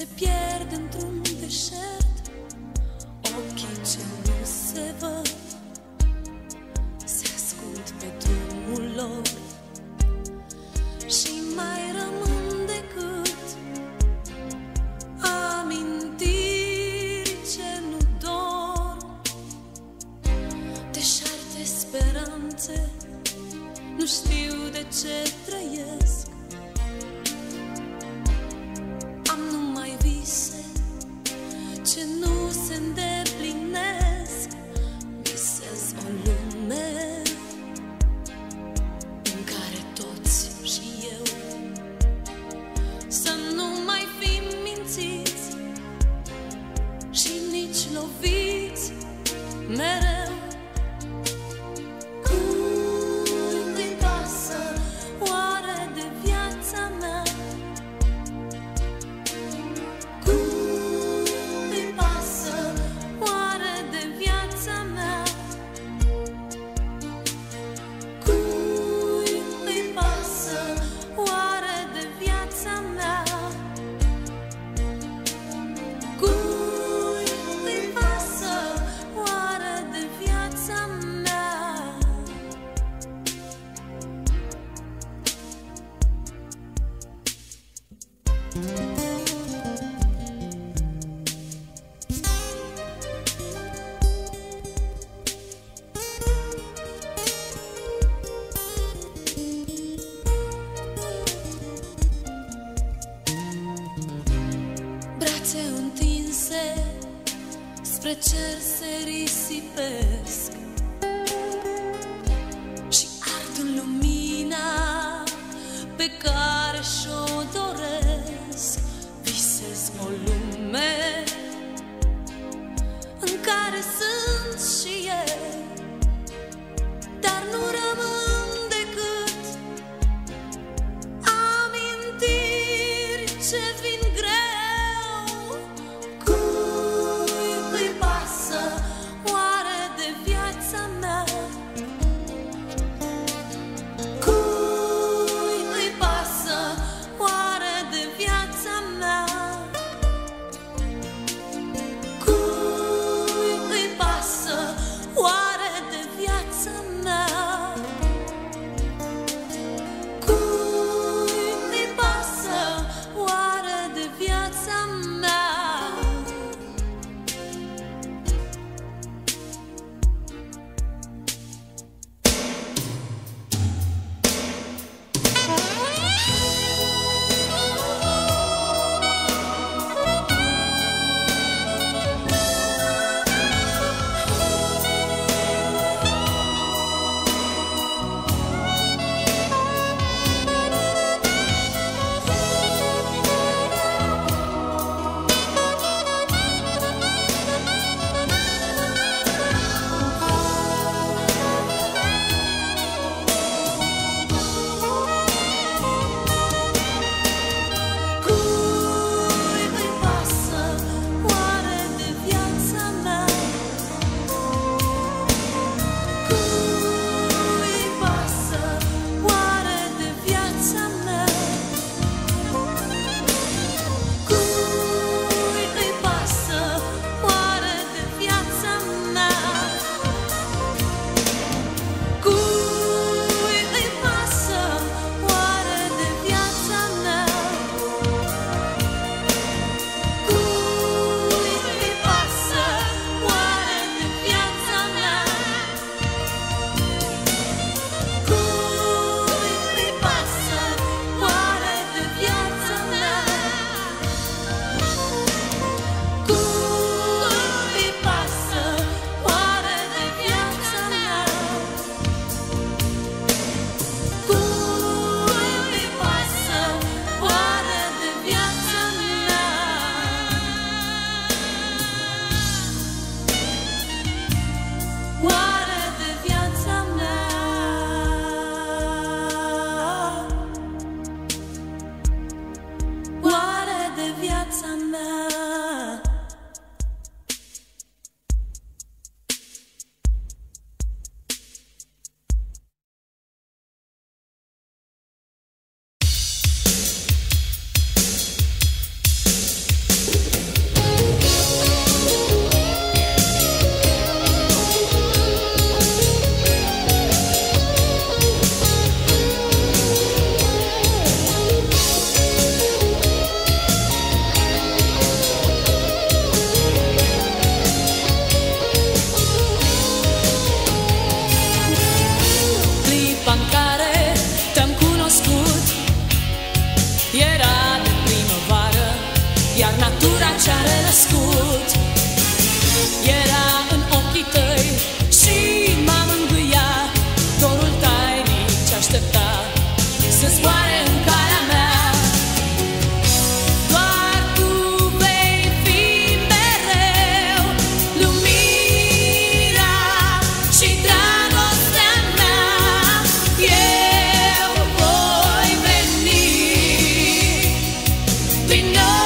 se pierd într-un deșert, ochii ce nu se văd se ascund pe drumul lor și mai rămân decât amintiri ce nu dorm, deșarte speranțe, nu știu de ce trăiesc. Ce nu se îndeplinesc, visez o lume în care toți și eu să nu mai fim mințiți și nici loviți mereu. Cui-i pasă oare de viața mea? Brațe întinse spre cer se risipesc și ard în lumina pe care și-o doresc. Visez o lume în care sunt și eu, dar nu rămân decât amintiri ce vin greu. Cui-i pasă oare de viața mea? Cui-i pasă? iar natura ce-a renăscut era în ochii tăi și m-a mângâiat. Dorul tainic ce aștepta să zboare în calea mea. Doar tu vei fi mereu lumina și dragostea mea. Eu voi veni din nou.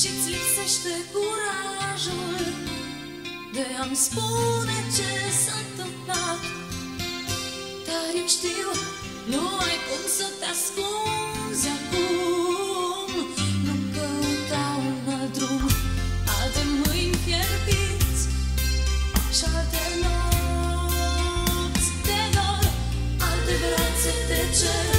Și-ți lipsește curajul de a-mi spune ce s-a întâmplat. Dar eu știu, nu ai cum să te ascunzi acum. Nu căuta un alt drum, alte mâini fierbiți și alte nopți de dor, alte brațe de cer.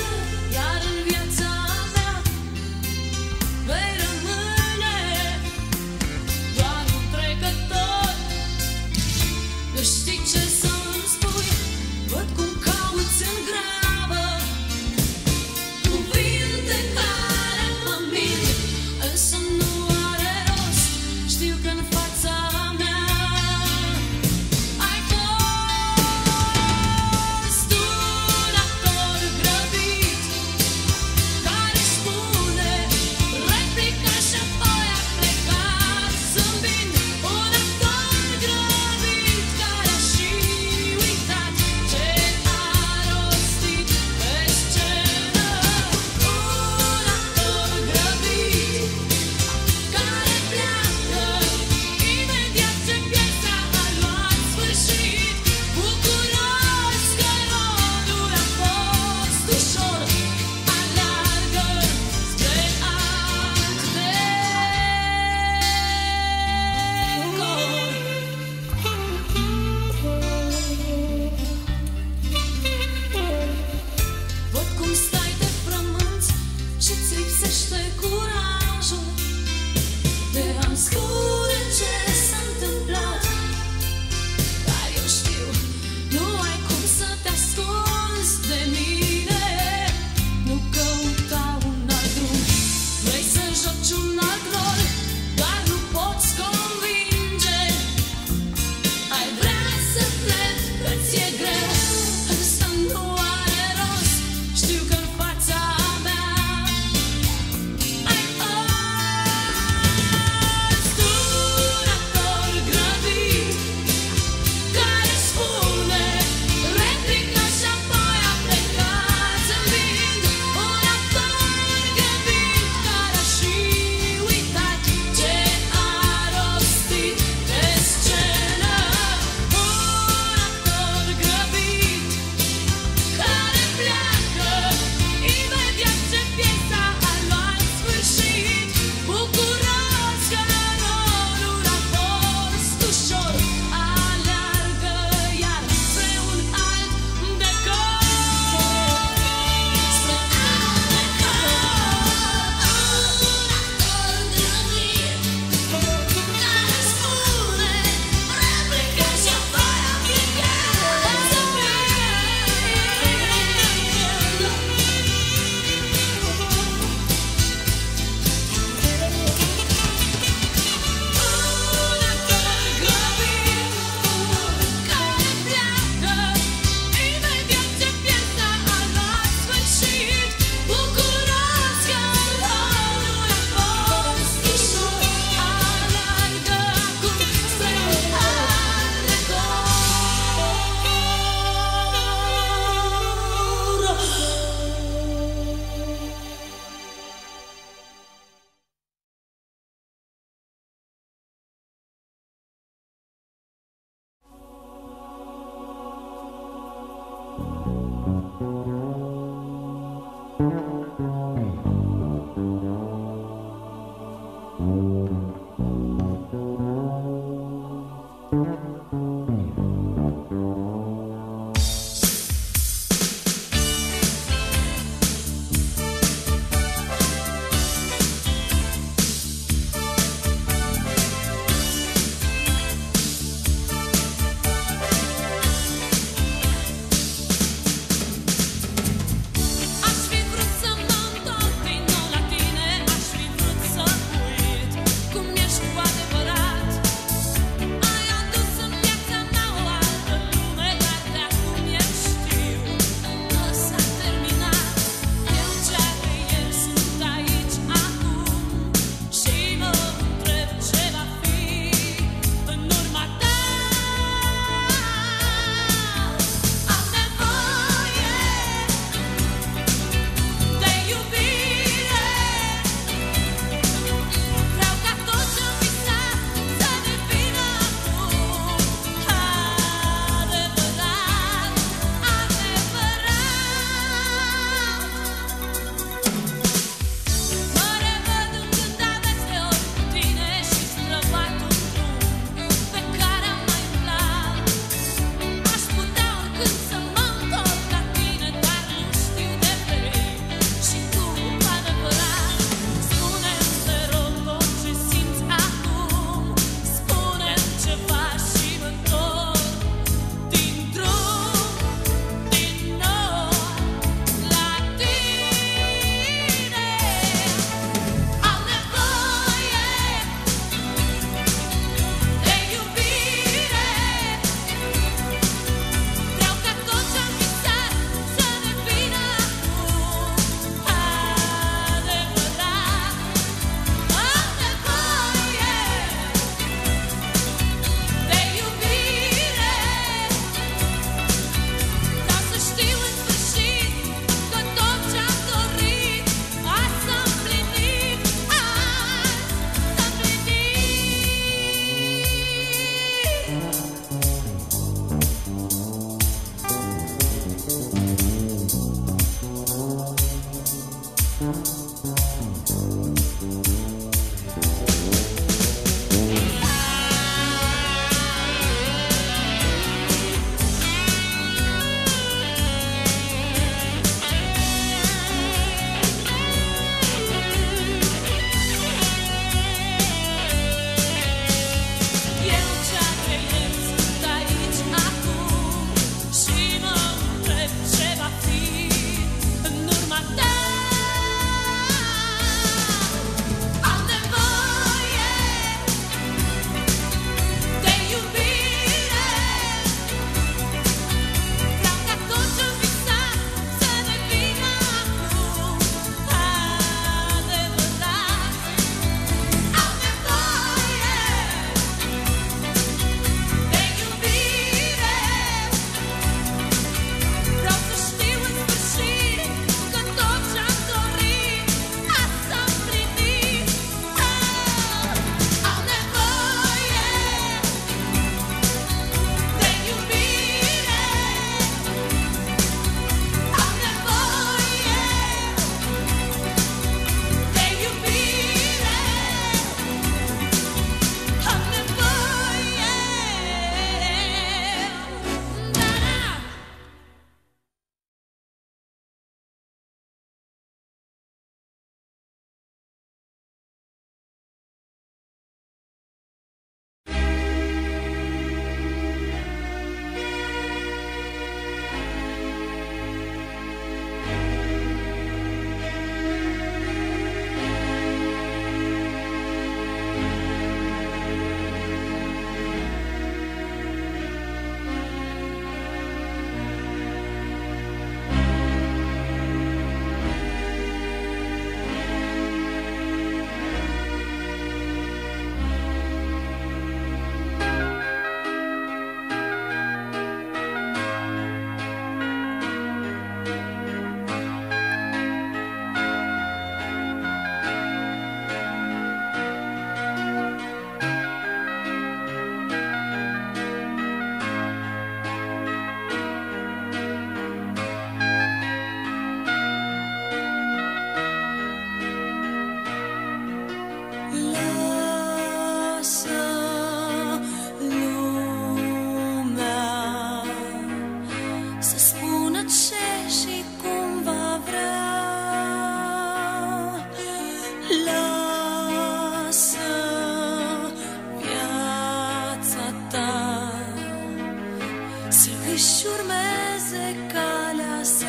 își urmeze calea sa,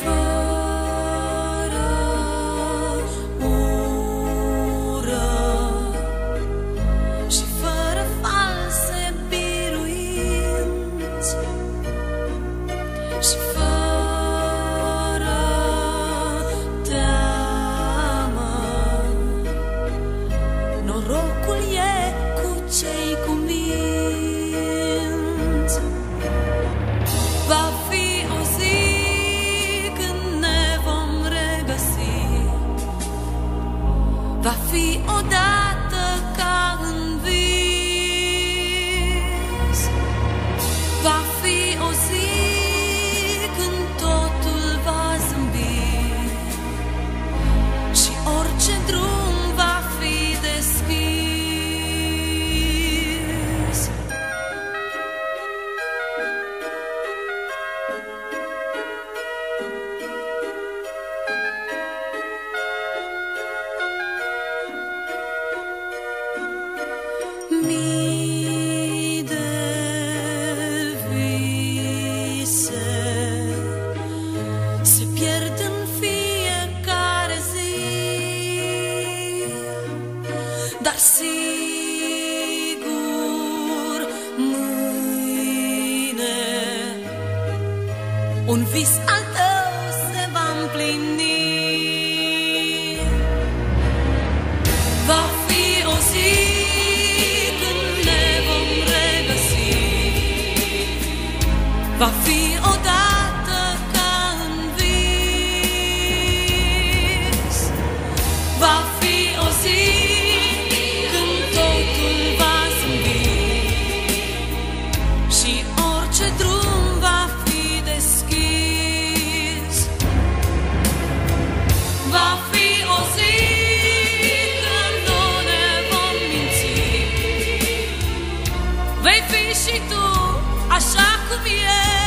fără ură și fără false biruinți și fără teamă. Norocul e cu cei cu mine. Va fi o zi când ne vom regăsi, va fi odată ca în vis, va fi o zi când totul va zâmbi și orice drum va fi deschis. Mii de vise se pierd în fiecare zi, dar sigur mâine un vis al tău se va împlini. Va fi o zi va fi odată ca în vis, va fi o zi când totul va zâmbi și orice drum va fi deschis. Va fi o zi când nu ne vom minți, vei fi și tu așa cum e.